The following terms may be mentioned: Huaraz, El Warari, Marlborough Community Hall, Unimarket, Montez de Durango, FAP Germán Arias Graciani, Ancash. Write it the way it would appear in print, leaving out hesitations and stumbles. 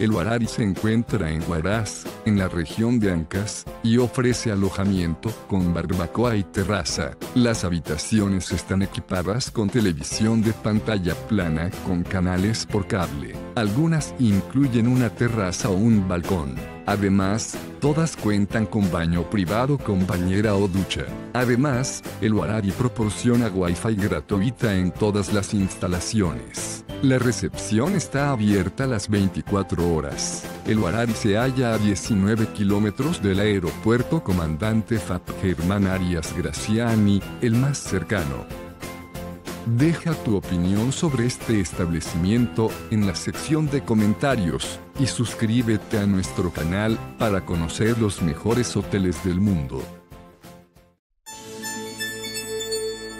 El Warari se encuentra en Huaraz, en la región de Ancash, y ofrece alojamiento con barbacoa y terraza. Las habitaciones están equipadas con televisión de pantalla plana con canales por cable. Algunas incluyen una terraza o un balcón. Además, todas cuentan con baño privado con bañera o ducha. Además, el Warari proporciona Wi-Fi gratuita en todas las instalaciones. La recepción está abierta las 24 horas. El Warari se halla a 19 kilómetros del aeropuerto Comandante FAP Germán Arias Graciani, el más cercano. Deja tu opinión sobre este establecimiento en la sección de comentarios y suscríbete a nuestro canal para conocer los mejores hoteles del mundo.